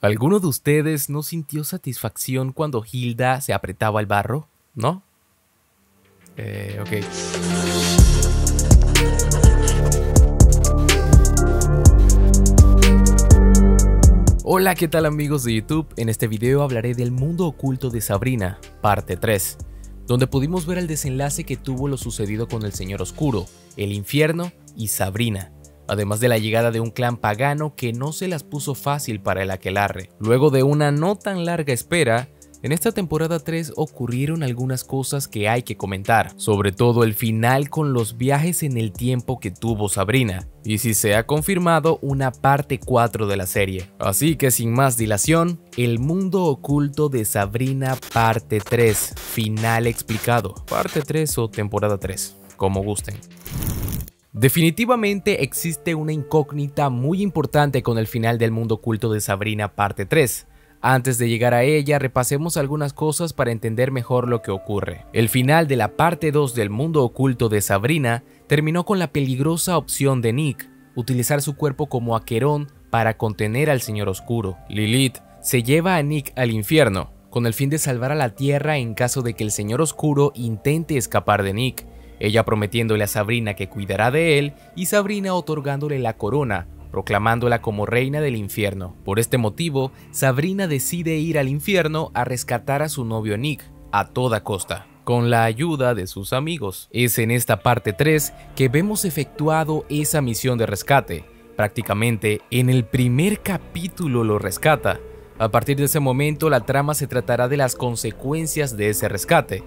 ¿Alguno de ustedes no sintió satisfacción cuando Hilda se apretaba el barro? ¿No? Ok. Hola, ¿qué tal amigos de YouTube? En este video hablaré del mundo oculto de Sabrina, parte 3, donde pudimos ver el desenlace que tuvo lo sucedido con el Señor Oscuro, el infierno y Sabrina, además de la llegada de un clan pagano que no se las puso fácil para el Aquelarre. Luego de una no tan larga espera, en esta temporada 3 ocurrieron algunas cosas que hay que comentar, sobre todo el final con los viajes en el tiempo que tuvo Sabrina, y si se ha confirmado una parte 4 de la serie. Así que sin más dilación, El Mundo Oculto de Sabrina parte 3, final explicado, parte 3 o temporada 3, como gusten. Definitivamente existe una incógnita muy importante con el final del Mundo Oculto de Sabrina parte 3. Antes de llegar a ella, repasemos algunas cosas para entender mejor lo que ocurre. El final de la parte 2 del Mundo Oculto de Sabrina terminó con la peligrosa opción de Nick, utilizar su cuerpo como Aquerón para contener al Señor Oscuro. Lilith se lleva a Nick al infierno, con el fin de salvar a la Tierra en caso de que el Señor Oscuro intente escapar de Nick, ella prometiéndole a Sabrina que cuidará de él y Sabrina otorgándole la corona, proclamándola como reina del infierno. Por este motivo, Sabrina decide ir al infierno a rescatar a su novio Nick a toda costa, con la ayuda de sus amigos. Es en esta parte 3 que vemos efectuado esa misión de rescate. Prácticamente en el primer capítulo lo rescata. A partir de ese momento, la trama se tratará de las consecuencias de ese rescate.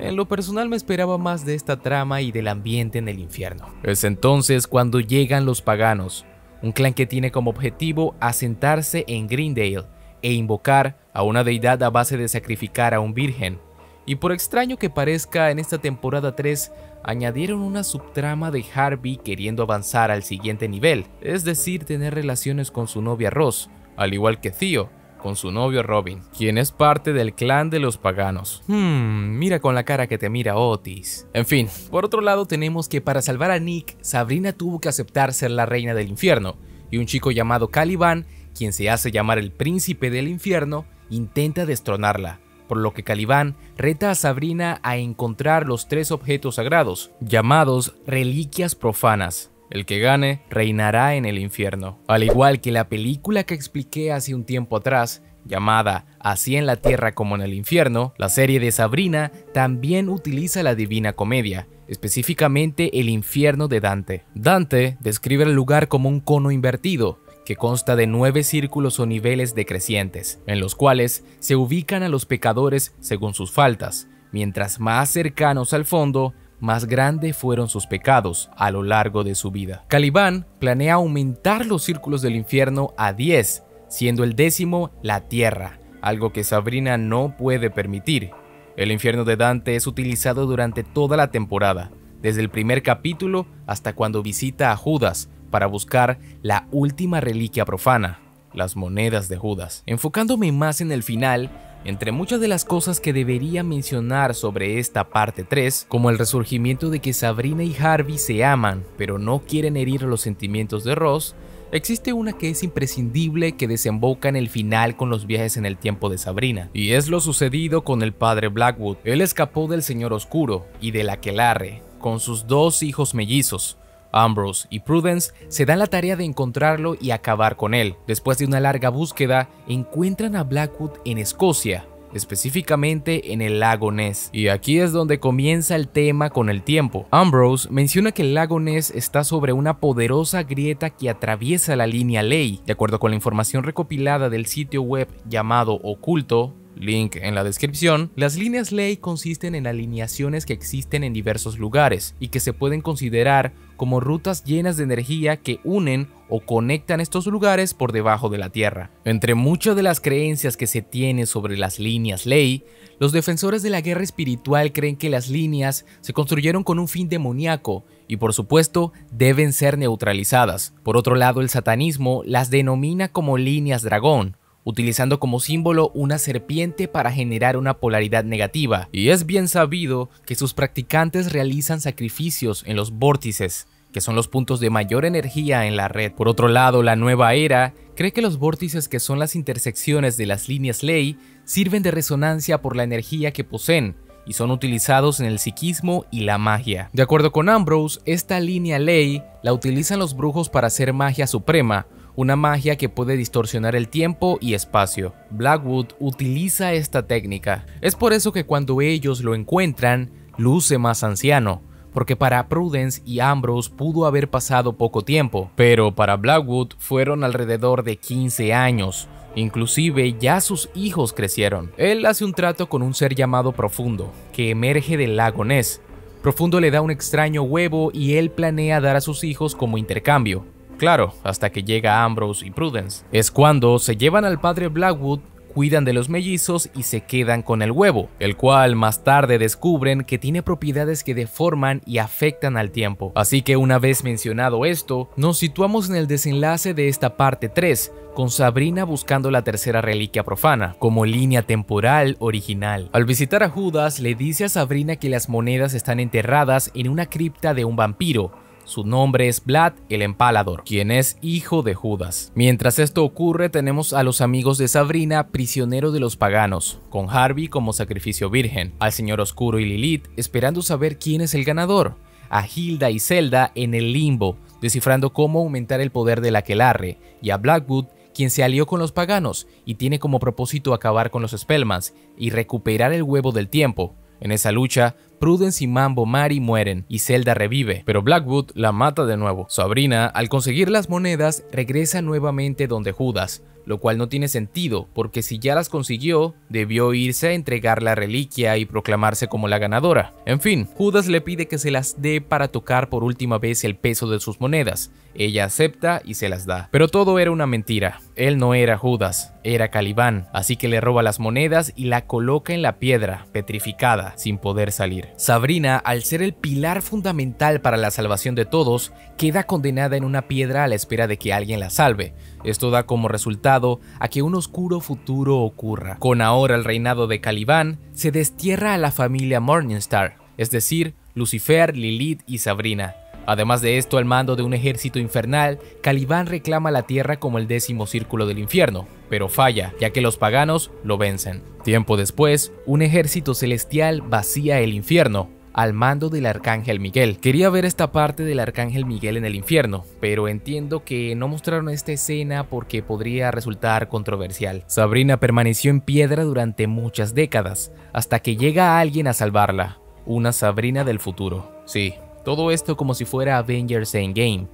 En lo personal me esperaba más de esta trama y del ambiente en el infierno. Es entonces cuando llegan los paganos, un clan que tiene como objetivo asentarse en Greendale e invocar a una deidad a base de sacrificar a un virgen. Y por extraño que parezca, en esta temporada 3 añadieron una subtrama de Harvey queriendo avanzar al siguiente nivel, es decir, tener relaciones con su novia Ross, al igual que Theo con su novio Robin, quien es parte del clan de los paganos. Mira con la cara que te mira Otis. En fin, por otro lado tenemos que para salvar a Nick, Sabrina tuvo que aceptar ser la reina del infierno, y un chico llamado Calibán, quien se hace llamar el príncipe del infierno, intenta destronarla, por lo que Calibán reta a Sabrina a encontrar los 3 objetos sagrados, llamados reliquias profanas. El que gane reinará en el infierno. Al igual que la película que expliqué hace un tiempo atrás, llamada Así en la Tierra como en el Infierno, la serie de Sabrina también utiliza la Divina Comedia, específicamente el infierno de Dante. Dante describe el lugar como un cono invertido, que consta de 9 círculos o niveles decrecientes, en los cuales se ubican a los pecadores según sus faltas, mientras más cercanos al fondo, más grandes fueron sus pecados a lo largo de su vida. Calibán planea aumentar los círculos del infierno a 10, siendo el 10º la tierra, algo que Sabrina no puede permitir. El infierno de Dante es utilizado durante toda la temporada, desde el primer capítulo hasta cuando visita a Judas para buscar la última reliquia profana, las monedas de Judas. Enfocándome más en el final, entre muchas de las cosas que debería mencionar sobre esta parte 3, como el resurgimiento de que Sabrina y Harvey se aman, pero no quieren herir los sentimientos de Ross, existe una que es imprescindible que desemboca en el final con los viajes en el tiempo de Sabrina, y es lo sucedido con el padre Blackwood. Él escapó del Señor Oscuro y del Aquelarre, con sus 2 hijos mellizos, Ambrose y Prudence se dan la tarea de encontrarlo y acabar con él. Después de una larga búsqueda, encuentran a Blackwood en Escocia, específicamente en el Lago Ness. Y aquí es donde comienza el tema con el tiempo. Ambrose menciona que el Lago Ness está sobre una poderosa grieta que atraviesa la Línea Ley. De acuerdo con la información recopilada del sitio web llamado Oculto, link en la descripción, las líneas ley consisten en alineaciones que existen en diversos lugares y que se pueden considerar como rutas llenas de energía que unen o conectan estos lugares por debajo de la tierra. Entre muchas de las creencias que se tiene sobre las líneas ley, los defensores de la guerra espiritual creen que las líneas se construyeron con un fin demoníaco y por supuesto deben ser neutralizadas. Por otro lado, el satanismo las denomina como líneas dragón, utilizando como símbolo una serpiente para generar una polaridad negativa, y es bien sabido que sus practicantes realizan sacrificios en los vórtices, que son los puntos de mayor energía en la red. Por otro lado, la nueva era cree que los vórtices, que son las intersecciones de las líneas ley, sirven de resonancia por la energía que poseen y son utilizados en el psiquismo y la magia. De acuerdo con Ambrose, esta línea ley la utilizan los brujos para hacer magia suprema, una magia que puede distorsionar el tiempo y espacio. Blackwood utiliza esta técnica. Es por eso que cuando ellos lo encuentran, luce más anciano, porque para Prudence y Ambrose pudo haber pasado poco tiempo, pero para Blackwood fueron alrededor de 15 años, inclusive ya sus hijos crecieron. Él hace un trato con un ser llamado Profundo, que emerge del lago Ness. Profundo le da un extraño huevo y él planea dar a sus hijos como intercambio, claro, hasta que llega Ambrose y Prudence. Es cuando se llevan al padre Blackwood, cuidan de los mellizos y se quedan con el huevo, el cual más tarde descubren que tiene propiedades que deforman y afectan al tiempo. Así que una vez mencionado esto, nos situamos en el desenlace de esta parte 3, con Sabrina buscando la tercera reliquia profana, como línea temporal original. Al visitar a Judas, le dice a Sabrina que las monedas están enterradas en una cripta de un vampiro. Su nombre es Vlad el Empalador, quien es hijo de Judas. Mientras esto ocurre, tenemos a los amigos de Sabrina, prisionero de los paganos, con Harvey como sacrificio virgen, al Señor Oscuro y Lilith esperando saber quién es el ganador, a Hilda y Zelda en el limbo, descifrando cómo aumentar el poder del Aquerón, y a Blackwood, quien se alió con los paganos y tiene como propósito acabar con los Spellmans y recuperar el huevo del tiempo. En esa lucha, Prudence y Mambo Mari mueren y Zelda revive, pero Blackwood la mata de nuevo. Sabrina, al conseguir las monedas, regresa nuevamente donde Judas, lo cual no tiene sentido, porque si ya las consiguió, debió irse a entregar la reliquia y proclamarse como la ganadora. En fin, Judas le pide que se las dé para tocar por última vez el peso de sus monedas. Ella acepta y se las da. Pero todo era una mentira. Él no era Judas, era Calibán, así que le roba las monedas y la coloca en la piedra, petrificada, sin poder salir. Sabrina, al ser el pilar fundamental para la salvación de todos, queda condenada en una piedra a la espera de que alguien la salve. Esto da como resultado a que un oscuro futuro ocurra. Con ahora el reinado de Calibán, se destierra a la familia Morningstar, es decir, Lucifer, Lilith y Sabrina. Además de esto, al mando de un ejército infernal, Calibán reclama la tierra como el 10º círculo del infierno, pero falla, ya que los paganos lo vencen. Tiempo después, un ejército celestial vacía el infierno, al mando del arcángel Miguel. Quería ver esta parte del arcángel Miguel en el infierno, pero entiendo que no mostraron esta escena porque podría resultar controversial. Sabrina permaneció en piedra durante muchas décadas, hasta que llega alguien a salvarla, una Sabrina del futuro. Sí, todo esto como si fuera Avengers Endgame.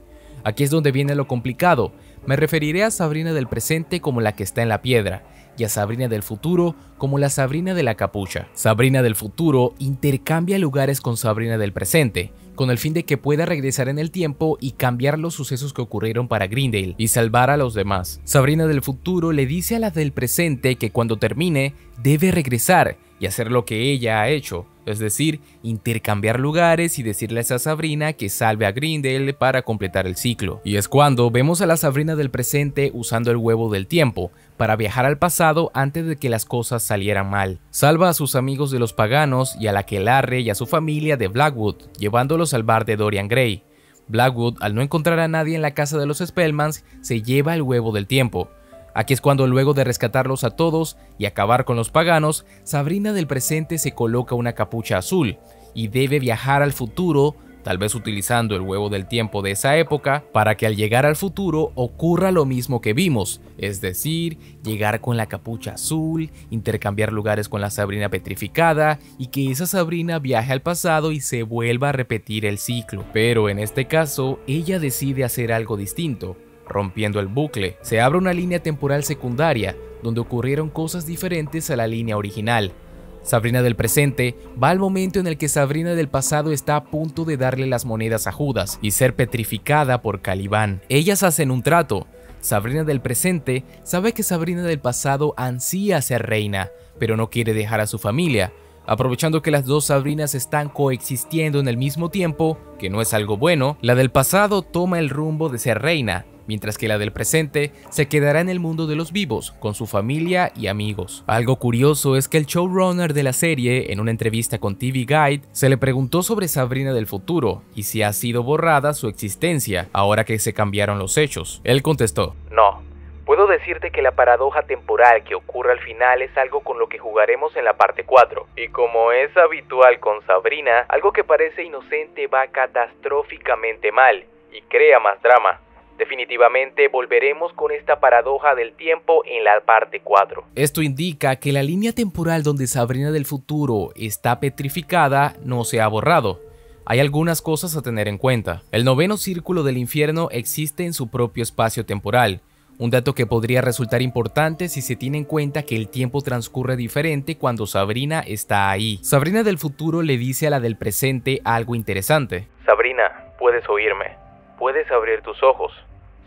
Aquí es donde viene lo complicado. Me referiré a Sabrina del presente como la que está en la piedra, y a Sabrina del futuro como la Sabrina de la capucha. Sabrina del futuro intercambia lugares con Sabrina del presente, con el fin de que pueda regresar en el tiempo y cambiar los sucesos que ocurrieron para Greendale y salvar a los demás. Sabrina del futuro le dice a la del presente que cuando termine debe regresar y hacer lo que ella ha hecho, es decir, intercambiar lugares y decirles a Sabrina que salve a Greendale para completar el ciclo. Y es cuando vemos a la Sabrina del presente usando el huevo del tiempo para viajar al pasado antes de que las cosas salieran mal. Salva a sus amigos de los paganos y a la Quelarre y a su familia de Blackwood, llevándolos al bar de Dorian Gray. Blackwood, al no encontrar a nadie en la casa de los Spellmans, se lleva el huevo del tiempo. Aquí es cuando, luego de rescatarlos a todos y acabar con los paganos, Sabrina del presente se coloca una capucha azul y debe viajar al futuro, tal vez utilizando el huevo del tiempo de esa época, para que al llegar al futuro ocurra lo mismo que vimos, es decir, llegar con la capucha azul, intercambiar lugares con la Sabrina petrificada y que esa Sabrina viaje al pasado y se vuelva a repetir el ciclo. Pero en este caso, ella decide hacer algo distinto, rompiendo el bucle. Se abre una línea temporal secundaria, donde ocurrieron cosas diferentes a la línea original. Sabrina del presente va al momento en el que Sabrina del pasado está a punto de darle las monedas a Judas y ser petrificada por Calibán. Ellas hacen un trato. Sabrina del presente sabe que Sabrina del pasado ansía ser reina, pero no quiere dejar a su familia. Aprovechando que las dos Sabrinas están coexistiendo en el mismo tiempo, que no es algo bueno, la del pasado toma el rumbo de ser reina, mientras que la del presente se quedará en el mundo de los vivos, con su familia y amigos. Algo curioso es que el showrunner de la serie, en una entrevista con TV Guide, se le preguntó sobre Sabrina del futuro y si ha sido borrada su existencia ahora que se cambiaron los hechos. Él contestó: "No. Puedo decirte que la paradoja temporal que ocurre al final es algo con lo que jugaremos en la parte 4. Y como es habitual con Sabrina, algo que parece inocente va catastróficamente mal y crea más drama. Definitivamente volveremos con esta paradoja del tiempo en la parte 4. Esto indica que la línea temporal donde Sabrina del futuro está petrificada no se ha borrado. Hay algunas cosas a tener en cuenta. El noveno círculo del infierno existe en su propio espacio temporal. Un dato que podría resultar importante si se tiene en cuenta que el tiempo transcurre diferente cuando Sabrina está ahí. Sabrina del futuro le dice a la del presente algo interesante. Sabrina, puedes oírme. Puedes abrir tus ojos.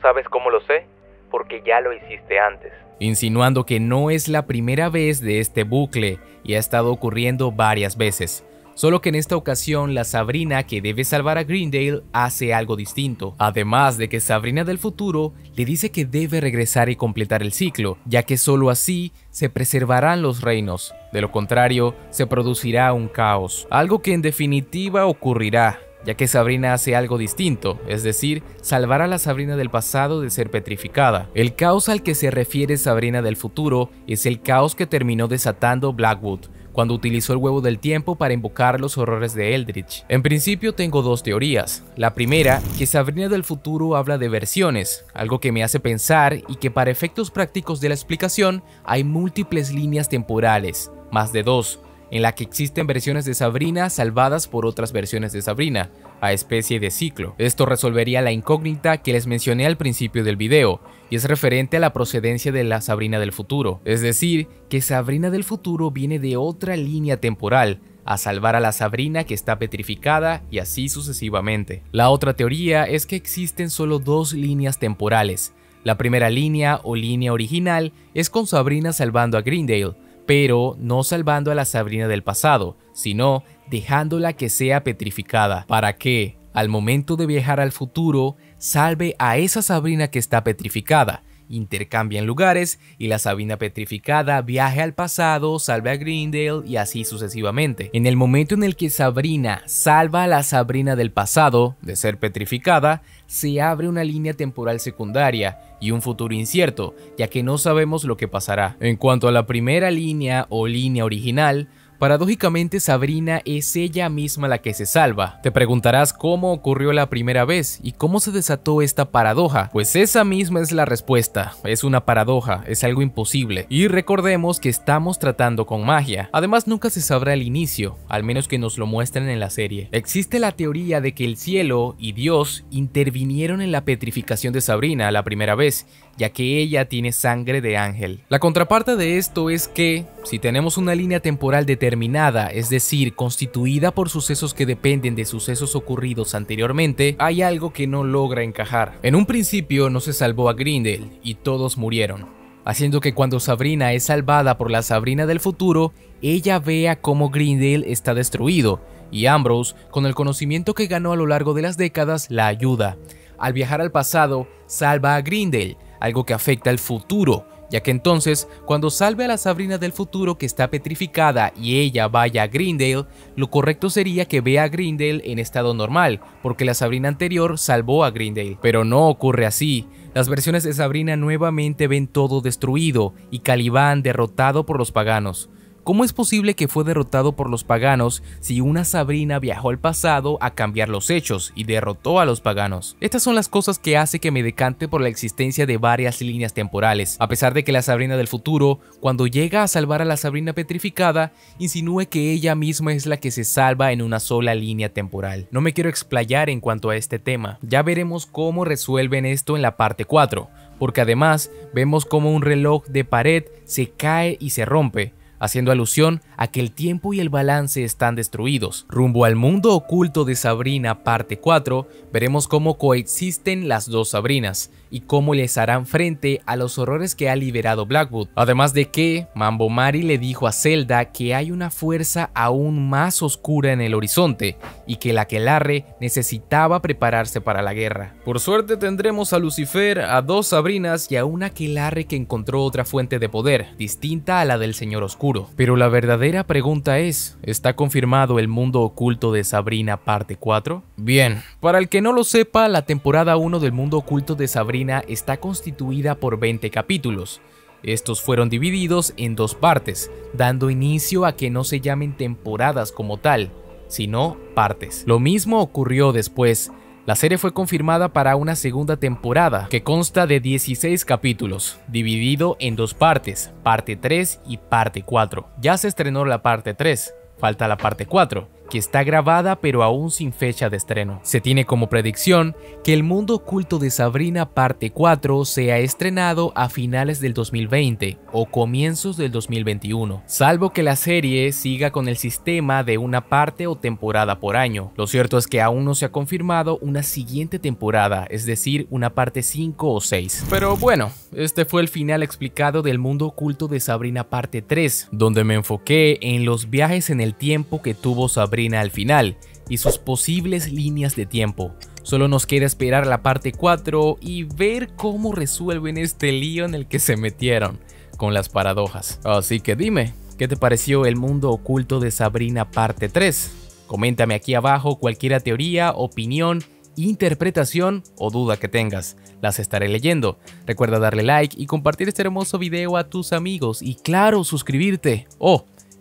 ¿Sabes cómo lo sé? Porque ya lo hiciste antes. Insinuando que no es la primera vez de este bucle y ha estado ocurriendo varias veces. Solo que en esta ocasión la Sabrina que debe salvar a Greendale hace algo distinto. Además de que Sabrina del futuro le dice que debe regresar y completar el ciclo, ya que solo así se preservarán los reinos. De lo contrario, se producirá un caos. Algo que en definitiva ocurrirá, ya que Sabrina hace algo distinto, es decir, salvar a la Sabrina del pasado de ser petrificada. El caos al que se refiere Sabrina del futuro es el caos que terminó desatando Blackwood, cuando utilizó el huevo del tiempo para invocar los horrores de Eldritch. En principio tengo dos teorías. La primera, que Sabrina del futuro habla de versiones, algo que me hace pensar y que para efectos prácticos de la explicación hay múltiples líneas temporales, más de dos, en la que existen versiones de Sabrina salvadas por otras versiones de Sabrina, a especie de ciclo. Esto resolvería la incógnita que les mencioné al principio del video, y es referente a la procedencia de la Sabrina del futuro. Es decir, que Sabrina del futuro viene de otra línea temporal, a salvar a la Sabrina que está petrificada y así sucesivamente. La otra teoría es que existen solo dos líneas temporales. La primera línea o línea original es con Sabrina salvando a Greendale, pero no salvando a la Sabrina del pasado, sino dejándola que sea petrificada, para que, al momento de viajar al futuro, salve a esa Sabrina que está petrificada, intercambian lugares y la Sabrina petrificada viaje al pasado, salve a Greendale y así sucesivamente. En el momento en el que Sabrina salva a la Sabrina del pasado de ser petrificada, se abre una línea temporal secundaria y un futuro incierto, ya que no sabemos lo que pasará. En cuanto a la primera línea o línea original, paradójicamente Sabrina es ella misma la que se salva. Te preguntarás cómo ocurrió la primera vez y cómo se desató esta paradoja. Pues esa misma es la respuesta, es una paradoja, es algo imposible. Y recordemos que estamos tratando con magia. Además nunca se sabrá el inicio, al menos que nos lo muestren en la serie. Existe la teoría de que el cielo y Dios intervinieron en la petrificación de Sabrina la primera vez, ya que ella tiene sangre de ángel. La contraparte de esto es que, si tenemos una línea temporal determinada, es decir, constituida por sucesos que dependen de sucesos ocurridos anteriormente, hay algo que no logra encajar. En un principio no se salvó a Greendale y todos murieron, haciendo que cuando Sabrina es salvada por la Sabrina del futuro, ella vea cómo Greendale está destruido, y Ambrose, con el conocimiento que ganó a lo largo de las décadas, la ayuda. Al viajar al pasado, salva a Greendale, algo que afecta al futuro, ya que entonces, cuando salve a la Sabrina del futuro que está petrificada y ella vaya a Greendale, lo correcto sería que vea a Greendale en estado normal, porque la Sabrina anterior salvó a Greendale. Pero no ocurre así. Las versiones de Sabrina nuevamente ven todo destruido y Calibán derrotado por los paganos. ¿Cómo es posible que fue derrotado por los paganos si una Sabrina viajó al pasado a cambiar los hechos y derrotó a los paganos? Estas son las cosas que hace que me decante por la existencia de varias líneas temporales, a pesar de que la Sabrina del futuro, cuando llega a salvar a la Sabrina petrificada, insinúe que ella misma es la que se salva en una sola línea temporal. No me quiero explayar en cuanto a este tema, ya veremos cómo resuelven esto en la parte 4, porque además vemos cómo un reloj de pared se cae y se rompe, haciendo alusión a que el tiempo y el balance están destruidos. Rumbo al mundo oculto de Sabrina parte 4, veremos cómo coexisten las dos Sabrinas y cómo les harán frente a los horrores que ha liberado Blackwood. Además de que Mambo Mari le dijo a Zelda que hay una fuerza aún más oscura en el horizonte y que el aquelarre necesitaba prepararse para la guerra. Por suerte tendremos a Lucifer, a dos Sabrinas y a un aquelarre que encontró otra fuente de poder, distinta a la del Señor Oscuro. Pero la verdadera pregunta es, ¿está confirmado el mundo oculto de Sabrina parte 4? Bien, para el que no lo sepa, la temporada 1 del mundo oculto de Sabrina está constituida por 20 capítulos. Estos fueron divididos en dos partes, dando inicio a que no se llamen temporadas como tal, sino partes. Lo mismo ocurrió después. La serie fue confirmada para una segunda temporada, que consta de 16 capítulos, dividido en dos partes, parte 3 y parte 4. Ya se estrenó la parte 3, falta la parte 4, que está grabada pero aún sin fecha de estreno. Se tiene como predicción que el mundo oculto de Sabrina parte 4 sea estrenado a finales del 2020 o comienzos del 2021, salvo que la serie siga con el sistema de una parte o temporada por año. Lo cierto es que aún no se ha confirmado una siguiente temporada, es decir, una parte 5 o 6. Pero bueno, este fue el final explicado del mundo oculto de Sabrina parte 3, donde me enfoqué en los viajes en el tiempo que tuvo Sabrina al final y sus posibles líneas de tiempo. Solo nos queda esperar la parte 4 y ver cómo resuelven este lío en el que se metieron con las paradojas. Así que dime, ¿qué te pareció el mundo oculto de Sabrina parte 3? Coméntame aquí abajo cualquier teoría, opinión, interpretación o duda que tengas, las estaré leyendo. Recuerda darle like y compartir este hermoso video a tus amigos y claro, suscribirte.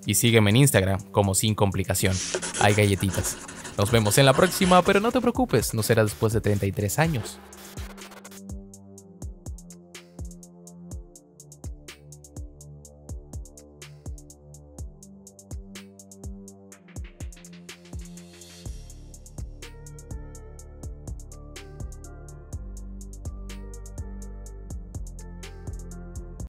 Y sígueme en Instagram como Sin Complicación. Hay galletitas. Nos vemos en la próxima, pero no te preocupes, no será después de 33 años.